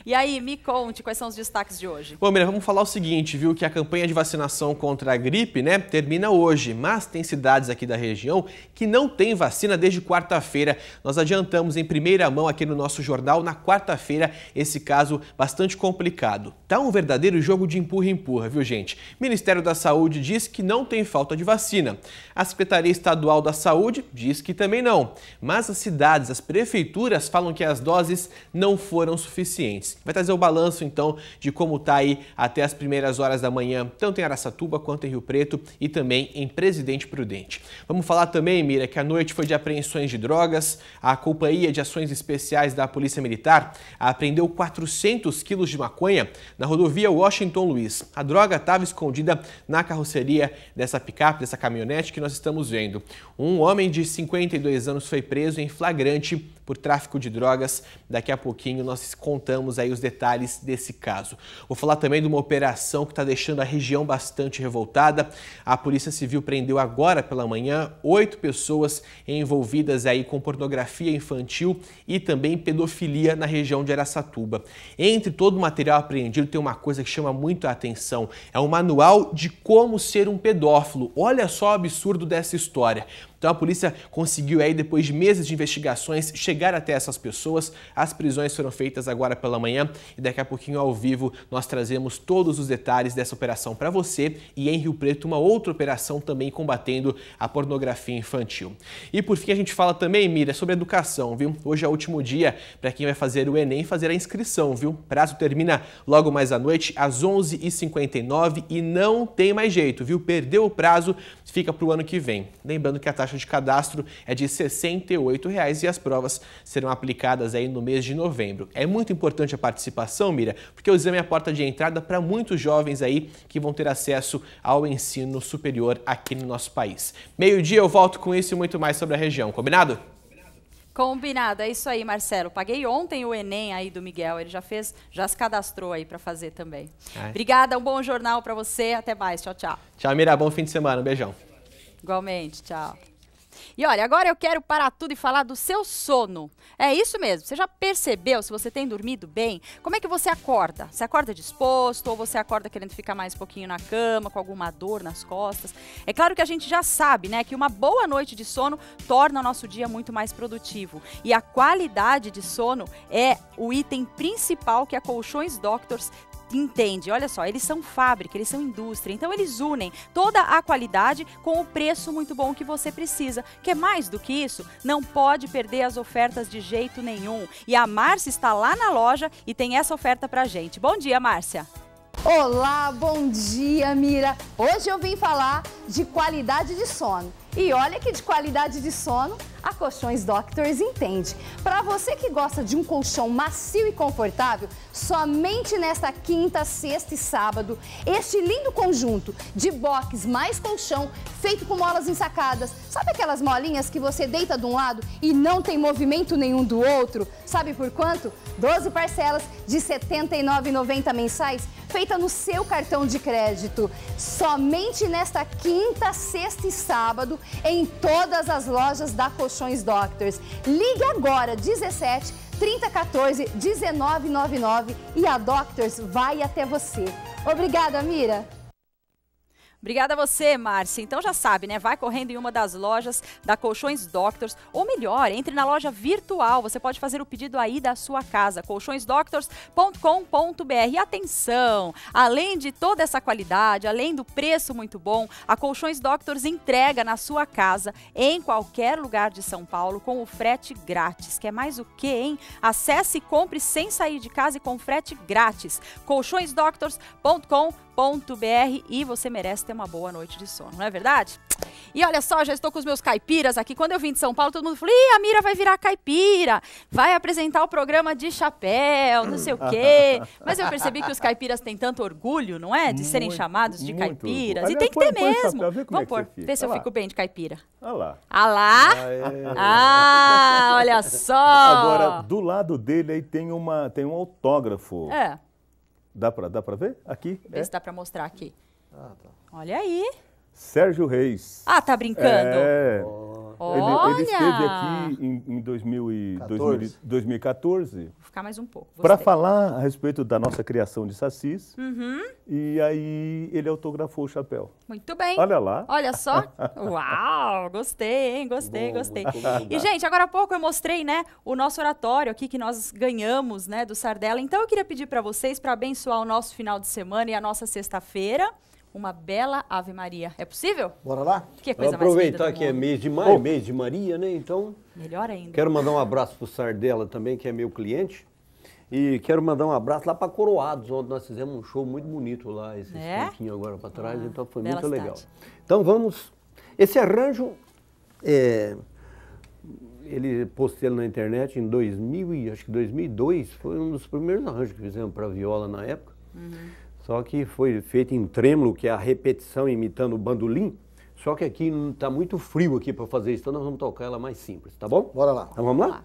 E aí, me conte, quais são os destaques de hoje? Bom, Miriam, vamos falar o seguinte, viu, que a campanha de vacinação contra a gripe, né, termina hoje, mas tem cidades aqui da região que não tem vacina desde quarta-feira. Nós adiantamos em primeira mão aqui no nosso jornal, na quarta-feira, esse caso bastante complicado. Tá um verdadeiro jogo de empurra-empurra, viu, gente? O Ministério da Saúde diz que não tem falta de vacina. A Secretaria Estadual da Saúde diz que também não. Mas as cidades, as prefeituras falam que as doses não foram suficientes. Vai trazer o balanço, então, de como está aí até as primeiras horas da manhã, tanto em Araçatuba quanto em Rio Preto e também em Presidente Prudente. Vamos falar também, Mira, que a noite foi de apreensões de drogas. A Companhia de Ações Especiais da Polícia Militar apreendeu quatrocentos quilos de maconha na rodovia Washington Luiz. A droga estava escondida na carroceria dessa picape, dessa caminhonete que nós estamos vendo. Um homem de cinquenta e dois anos foi preso em flagrante por tráfico de drogas. Daqui a pouquinho nós contamos aí os detalhes desse caso. Vou falar também de uma operação que está deixando a região bastante revoltada. A Polícia Civil prendeu agora pela manhã oito pessoas envolvidas aí com pornografia infantil e também pedofilia na região de Araçatuba. Entre todo o material apreendido tem uma coisa que chama muito a atenção. É um manual de como ser um pedófilo. Olha só o absurdo dessa história. Então a polícia conseguiu aí, depois de meses de investigações, chegar até essas pessoas. As prisões foram feitas agora pela manhã e daqui a pouquinho ao vivo nós trazemos todos os detalhes dessa operação para você. E em Rio Preto uma outra operação também combatendo a pornografia infantil. E por fim a gente fala também, Mira, sobre educação, viu? Hoje é o último dia para quem vai fazer o Enem fazer a inscrição, viu? O prazo termina logo mais à noite às onze e cinquenta e nove e não tem mais jeito, viu? Perdeu o prazo, fica para o ano que vem. Lembrando que a taxa de cadastro é de sessenta e oito reais e as provas serão aplicadas aí no mês de novembro. É muito importante a participação, Mira, porque o exame é a porta de entrada para muitos jovens aí que vão ter acesso ao ensino superior aqui no nosso país. Meio-dia eu volto com isso e muito mais sobre a região, combinado? Combinado, é isso aí, Marcelo. Paguei ontem o Enem aí do Miguel, ele já fez, já se cadastrou aí para fazer também. É. Obrigada, um bom jornal para você, até mais, tchau, tchau. Tchau, Mira, bom fim de semana, um beijão. Igualmente, tchau. E olha, agora eu quero parar tudo e falar do seu sono. É isso mesmo, você já percebeu se você tem dormido bem? Como é que você acorda? Você acorda disposto ou você acorda querendo ficar mais um pouquinho na cama, com alguma dor nas costas? É claro que a gente já sabe, né, que uma boa noite de sono torna o nosso dia muito mais produtivo. E a qualidade de sono é o item principal que a Colchões Doctors entende. Olha só, eles são fábrica, eles são indústria, então eles unem toda a qualidade com o preço muito bom que você precisa. Quer mais do que isso? Não pode perder as ofertas de jeito nenhum. E a Márcia está lá na loja e tem essa oferta pra gente. Bom dia, Márcia! Olá, bom dia, Mira! Hoje eu vim falar de qualidade de sono. E olha que de qualidade de sono a Colchões Doctors entende. Para você que gosta de um colchão macio e confortável, somente nesta quinta, sexta e sábado, este lindo conjunto de box mais colchão, feito com molas ensacadas. Sabe aquelas molinhas que você deita de um lado e não tem movimento nenhum do outro? Sabe por quanto? doze parcelas de setenta e nove reais e noventa centavos mensais, feita no seu cartão de crédito. Somente nesta quinta, sexta e sábado, em todas as lojas da Colchões Doctors. Ligue agora, dezessete, trinta, quatorze, dezenove, noventa e nove, e a Doctors vai até você. Obrigada, Mira! Obrigada a você, Márcia. Então já sabe, né? Vai correndo em uma das lojas da Colchões Doctors, ou melhor, entre na loja virtual. Você pode fazer o pedido aí da sua casa, colchões doctors ponto com ponto br. E atenção, além de toda essa qualidade, além do preço muito bom, a Colchões Doctors entrega na sua casa, em qualquer lugar de São Paulo, com o frete grátis. Quer mais o quê, hein? Acesse e compre sem sair de casa e com frete grátis. colchões doctors ponto com ponto br. E você merece ter uma boa noite de sono, não é verdade? E olha só, já estou com os meus caipiras aqui. Quando eu vim de São Paulo, todo mundo falou, ih, a Mira vai virar caipira, vai apresentar o programa de chapéu, não sei o quê. Mas eu percebi que os caipiras têm tanto orgulho, não é? De muito, serem chamados de caipiras. Aliás, e tem que põe, ter põe mesmo. Chapéu, vê como Vamos é pôr, vê se ah eu lá. fico bem de caipira. Ah lá. Ah lá? Ah, olha só. Agora, do lado dele aí tem, uma, tem um autógrafo. É. Dá pra, dá pra ver? Aqui. Vê é. se dá pra mostrar aqui. Ah, tá. Olha aí. Sérgio Reis. Ah, tá brincando? É. Oh. Olha! Ele, ele esteve aqui em, em dois mil e, dois mil e, dois mil e quatorze. Vou ficar mais um pouco. Para falar a respeito da nossa criação de sacis. Uhum. E aí ele autografou o chapéu. Muito bem. Olha lá. Olha só. Uau! Gostei, hein? Gostei, bom, gostei. E, gente, agora há pouco eu mostrei, né, o nosso oratório aqui que nós ganhamos, né, do Sardella. Então eu queria pedir para vocês para abençoar o nosso final de semana e a nossa sexta-feira. Uma bela Ave Maria. É possível? Bora lá? Que coisa mais linda do mundo. Aproveitar que é mês de maio, oh. mês de Maria, né? Então, melhor ainda. Quero mandar um abraço pro Sardella também, que é meu cliente. E quero mandar um abraço lá para Coroados, onde nós fizemos um show muito bonito lá, esse é? Tempinho agora para trás. Ah, então foi muito cidade. Legal. Então vamos... Esse arranjo, é... ele postei na internet em dois mil, acho que dois mil e dois. Foi um dos primeiros arranjos que fizemos para viola na época. Uhum. Só que foi feito em trêmulo, que é a repetição imitando o bandolim. Só que aqui está muito frio aqui para fazer isso, então nós vamos tocar ela mais simples, tá bom? Bora lá. Então vamos lá? lá.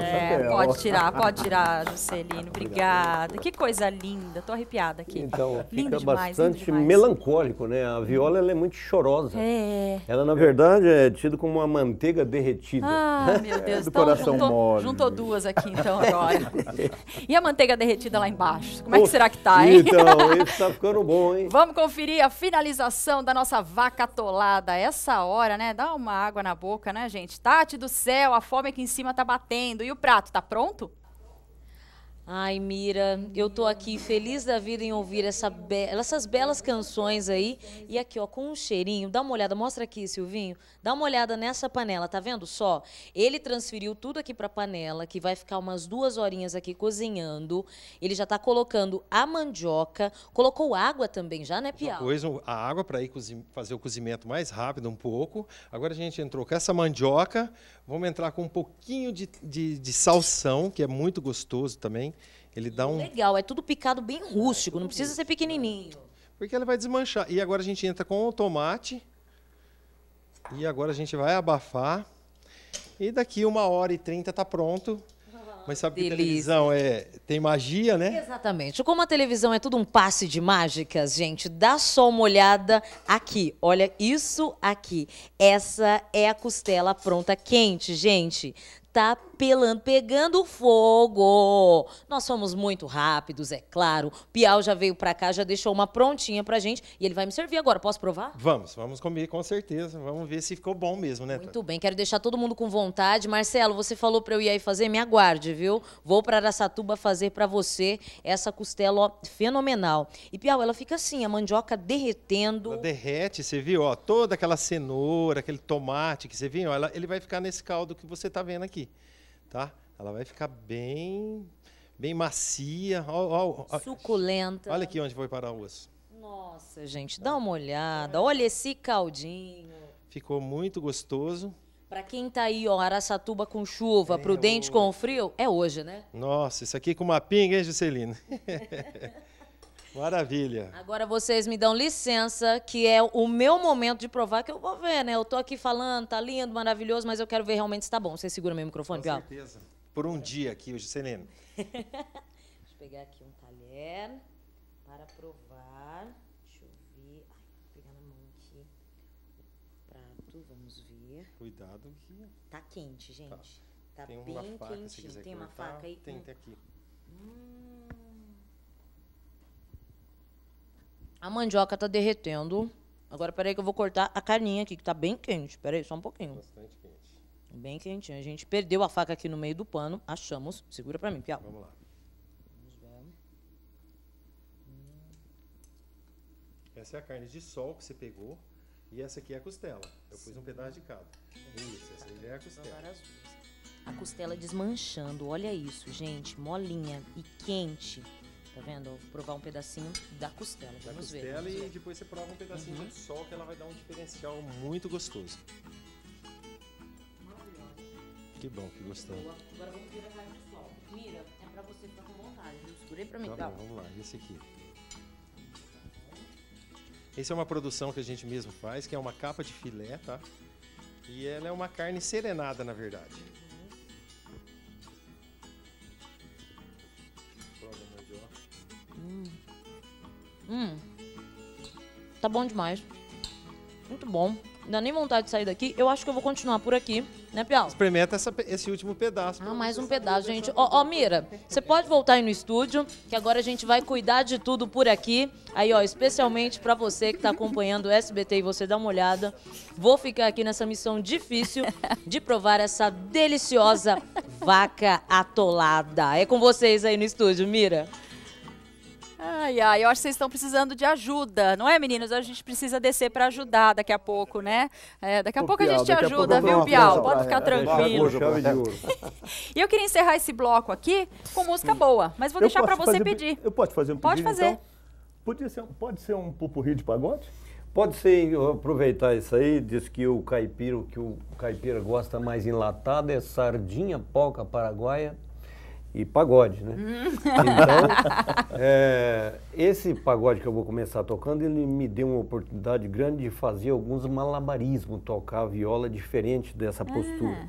É, pode tirar, pode tirar, Juscelino. Obrigada. Que coisa linda. Tô arrepiada aqui. Então, lindo fica demais, bastante lindo melancólico, né? A viola, ela é muito chorosa. É. Ela, na verdade, é tida como uma manteiga derretida. Ah, meu Deus. É, do então, coração juntou, mole. Juntou duas aqui, então, agora. E a manteiga derretida lá embaixo? Como é que será que tá, hein? Então, isso tá ficando bom, hein? Vamos conferir a finalização da nossa vaca atolada. Essa hora, né? Dá uma água na boca, né, gente? Tati do céu, a fome aqui em cima tá batendo. E o prato, tá pronto? Ai, Mira, eu tô aqui feliz da vida em ouvir essa be essas belas canções aí. E aqui, ó, com um cheirinho, dá uma olhada, mostra aqui, Silvinho. Dá uma olhada nessa panela, tá vendo só? Ele transferiu tudo aqui pra panela, que vai ficar umas duas horinhas aqui cozinhando. Ele já tá colocando a mandioca, colocou água também já, né, Piau? Depois a água para ir fazer o cozimento mais rápido um pouco. Agora a gente entrou com essa mandioca, vamos entrar com um pouquinho de, de, de salsão, que é muito gostoso também. Ele dá um... Legal, é tudo picado bem rústico, não precisa ser pequenininho. Porque ela vai desmanchar. E agora a gente entra com o tomate. E agora a gente vai abafar. E daqui uma hora e trinta tá pronto. Mas sabe que televisão é, tem magia, né? Exatamente. Como a televisão é tudo um passe de mágicas, gente, dá só uma olhada aqui. Olha isso aqui. Essa é a costela pronta quente, gente. tá pelando, pegando fogo. Nós somos muito rápidos, é claro. Piau já veio pra cá, já deixou uma prontinha pra gente. E ele vai me servir agora. Posso provar? Vamos, vamos comer, com certeza. Vamos ver se ficou bom mesmo, né? Muito bem, quero deixar todo mundo com vontade. Marcelo, você falou pra eu ir aí fazer? Me aguarde, viu? Vou pra Araçatuba fazer pra você essa costela, ó, fenomenal. E Piau, ela fica assim, a mandioca derretendo. Ela derrete, você viu? Ó, toda aquela cenoura, aquele tomate que você viu, ó, ela, ele vai ficar nesse caldo que você tá vendo aqui. Tá? Ela vai ficar bem, bem macia. Ó, ó, ó. Suculenta. Olha aqui onde foi parar o osso. Nossa, gente, dá uma olhada. Olha esse caldinho. Ficou muito gostoso. Para quem tá aí, ó, Araçatuba com chuva, é prudente hoje. Com frio, é hoje, né? Nossa, isso aqui com uma pinga, hein, Juscelino? Maravilha. Agora vocês me dão licença, que é o meu momento de provar, que eu vou ver, né? Eu tô aqui falando, tá lindo, maravilhoso, mas eu quero ver realmente se tá bom. Você segura meu microfone, Piau? Com certeza. Por um dia aqui, hoje, Juscelino. Deixa eu pegar aqui um talher para provar. Deixa eu ver. Ai, vou pegar na mão aqui o prato, vamos ver. Cuidado aqui. Tá quente, gente. Tá, tá bem quentinho. Tem uma faca aí. Tem, tem aqui. Hum. A mandioca tá derretendo. Agora, peraí que eu vou cortar a carninha aqui, que tá bem quente. Peraí, só um pouquinho. Bastante quente. Bem quentinha. A gente perdeu a faca aqui no meio do pano. Achamos. Segura pra mim, Piau. Vamos lá. Vamos ver. Essa é a carne de sol que você pegou. E essa aqui é a costela. Eu Sim. pus um pedaço de cada. Isso, essa aí é a costela. A costela desmanchando. Olha isso, gente. Molinha e quente. Tá vendo? Vou provar um pedacinho da costela. Da vamos costela ver. Da costela e depois você prova um pedacinho uhum. de sol, que ela vai dar um diferencial muito gostoso. Que bom, que gostoso. Agora vamos virar a carne de sol. Mira, é pra você ficar com vontade. Misturei pra mim, tá? Tá bom, vamos lá. Esse aqui. Essa é uma produção que a gente mesmo faz, que é uma capa de filé, tá? E ela é uma carne serenada, na verdade. Hum, tá bom demais. Muito bom. Não dá nem vontade de sair daqui. Eu acho que eu vou continuar por aqui, né, Piau? Experimenta essa, esse último pedaço. Ah, mais um pedaço, gente. Ó, ó, Mira, você pode voltar aí no estúdio, que agora a gente vai cuidar de tudo por aqui. Aí, ó, especialmente pra você que tá acompanhando o S B T e você dá uma olhada. Vou ficar aqui nessa missão difícil de provar essa deliciosa vaca atolada. É com vocês aí no estúdio, Mira. Ai, ai, eu acho que vocês estão precisando de ajuda, não é, meninos? A gente precisa descer para ajudar daqui a pouco, né? É, daqui a Ô, pouco Piau, a gente te ajuda, viu, Piau? Pode ficar tranquilo. E eu queria encerrar esse bloco aqui com música boa, mas vou eu deixar para você pedir. Eu posso fazer um pedido? Pode fazer. Então? Podia ser, pode ser um pupurri de pagode? Pode ser, eu aproveitar isso aí, diz que o caipira, que o caipira gosta mais enlatado é sardinha, polca, paraguaia. E pagode, né? Então, é, esse pagode que eu vou começar tocando, ele me deu uma oportunidade grande de fazer alguns malabarismos, tocar a viola diferente dessa postura.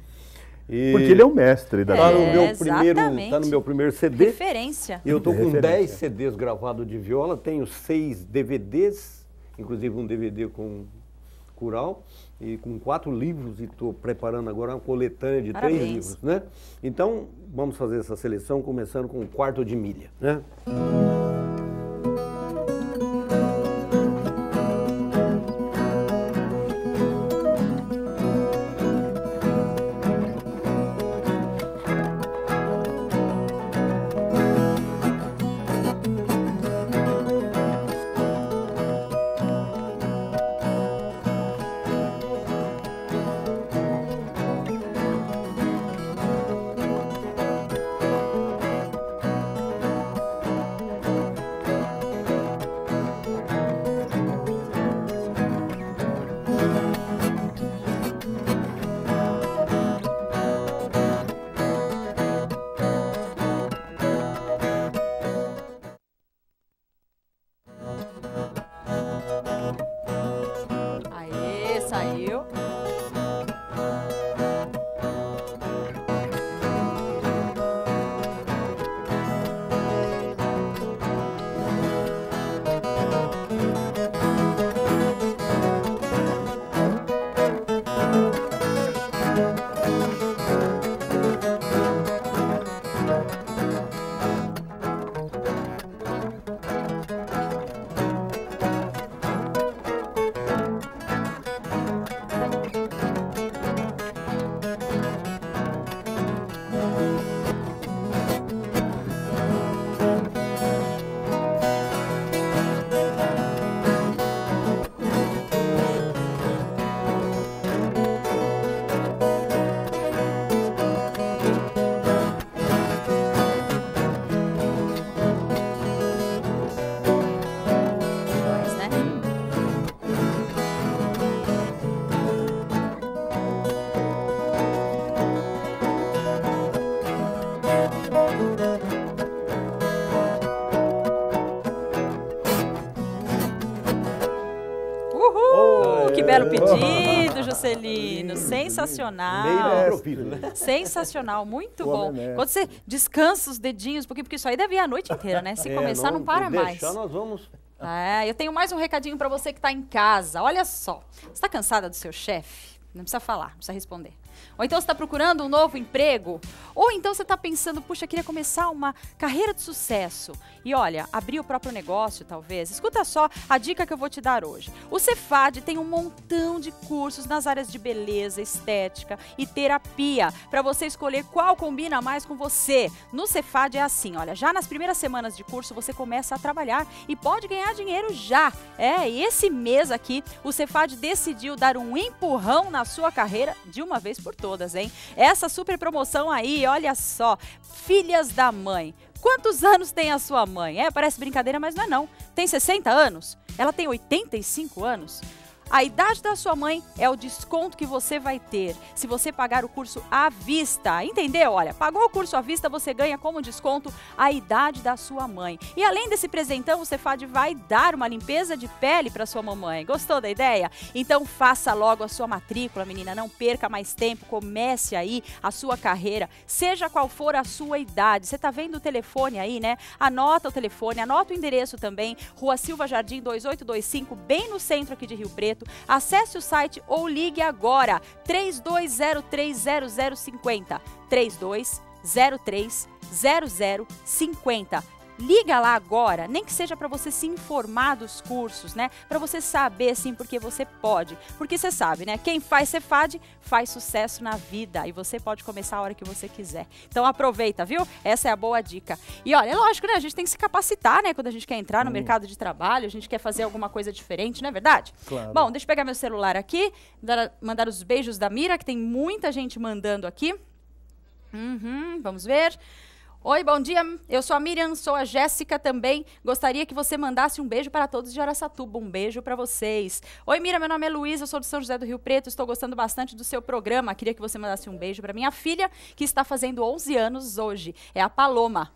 E porque ele é o mestre da viola. É, tá no meu primeiro C D. Referência. Eu tô com dez C Ds gravados de viola, tenho seis D V Ds, inclusive um D V D com Cural, e com quatro livros, e estou preparando agora uma coletânea de Parabéns. três livros, né? Então, vamos fazer essa seleção, começando com o Quarto de Milha, né? que belo pedido, Juscelino. Sensacional. Sensacional, muito bom. Quando você descansa os dedinhos, porque, porque isso aí deve ir a noite inteira, né? Se começar, não para mais. Nós vamos... É, eu tenho mais um recadinho para você que está em casa. Olha só, você está cansada do seu chefe? Não precisa falar, não precisa responder. Ou então você está procurando um novo emprego? Ou então você está pensando, puxa, queria começar uma carreira de sucesso. E olha, abrir o próprio negócio, talvez. Escuta só a dica que eu vou te dar hoje. O CEFAD tem um montão de cursos nas áreas de beleza, estética e terapia, para você escolher qual combina mais com você. No CEFAD é assim, olha, já nas primeiras semanas de curso você começa a trabalhar e pode ganhar dinheiro já. É, e esse mês aqui, o CEFAD decidiu dar um empurrão na sua carreira de uma vez por todas, hein? Essa super promoção aí, olha só, filhas da mãe. Quantos anos tem a sua mãe? É, parece brincadeira, mas não é não. Tem sessenta anos? Ela tem oitenta e cinco anos? A idade da sua mãe é o desconto que você vai ter se você pagar o curso à vista. Entendeu? Olha, pagou o curso à vista, você ganha como desconto a idade da sua mãe. E além desse presentão, o Cefad vai dar uma limpeza de pele para sua mamãe. Gostou da ideia? Então faça logo a sua matrícula, menina. Não perca mais tempo. Comece aí a sua carreira, seja qual for a sua idade. Você tá vendo o telefone aí, né? Anota o telefone, anota o endereço também. Rua Silva Jardim dois oito dois cinco, bem no centro aqui de Rio Preto. Acesse o site ou ligue agora, três dois zero três zero zero cinco zero, três dois zero três zero zero cinco zero. Liga lá agora, nem que seja para você se informar dos cursos, né? Para você saber, sim, porque você pode. Porque você sabe, né? Quem faz Cefad faz sucesso na vida. E você pode começar a hora que você quiser. Então aproveita, viu? Essa é a boa dica. E olha, é lógico, né? A gente tem que se capacitar, né? Quando a gente quer entrar no hum. mercado de trabalho, a gente quer fazer alguma coisa diferente, não é verdade? Claro. Bom, deixa eu pegar meu celular aqui, mandar os beijos da Mira, que tem muita gente mandando aqui. Uhum, vamos ver... Oi, bom dia, eu sou a Miriam, sou a Jéssica também, gostaria que você mandasse um beijo para todos de Araçatuba, um beijo para vocês. Oi, Miriam, meu nome é Luísa, eu sou de São José do Rio Preto, estou gostando bastante do seu programa, queria que você mandasse um beijo para minha filha, que está fazendo onze anos hoje, é a Paloma.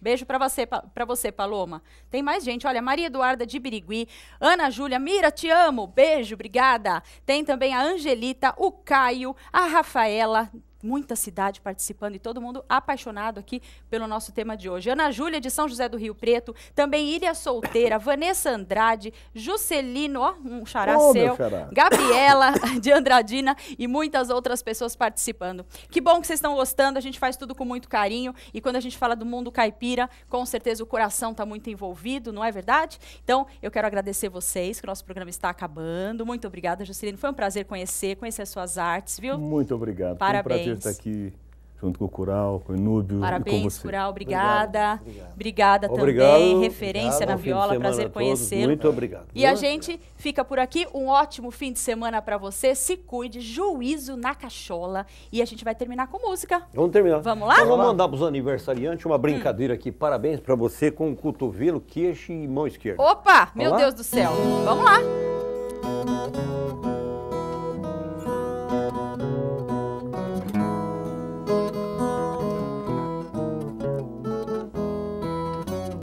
Beijo para você, para você, Paloma. Tem mais gente, olha, Maria Eduarda de Birigui, Ana Júlia, Mira, te amo, beijo, obrigada. Tem também a Angelita, o Caio, a Rafaela... Muita cidade participando e todo mundo apaixonado aqui pelo nosso tema de hoje. Ana Júlia, de São José do Rio Preto, também Ilha Solteira, Vanessa Andrade, Juscelino, ó, um xará oh, seu, xará. Gabriela, de Andradina e muitas outras pessoas participando. Que bom que vocês estão gostando, a gente faz tudo com muito carinho e quando a gente fala do mundo caipira, com certeza o coração está muito envolvido, não é verdade? Então, eu quero agradecer vocês, que o nosso programa está acabando. Muito obrigada, Juscelino, foi um prazer conhecer, conhecer as suas artes, viu? Muito obrigado. Parabéns. Estar aqui junto com o Cural, com o Enúbio. Parabéns, e com você. Cural, obrigada. Obrigado. Obrigada obrigado, também. Referência obrigado, na viola, prazer conhecê-lo. Muito obrigado. E a gente fica por aqui. Um ótimo fim de semana para você. Se cuide, juízo na cachola. E a gente vai terminar com música. Vamos terminar. Vamos lá? Então, vamos mandar para os aniversariantes uma brincadeira hum. aqui. Parabéns para você com o cotovelo, queixo e mão esquerda. Opa, vamos meu lá? Deus do céu. Vamos lá.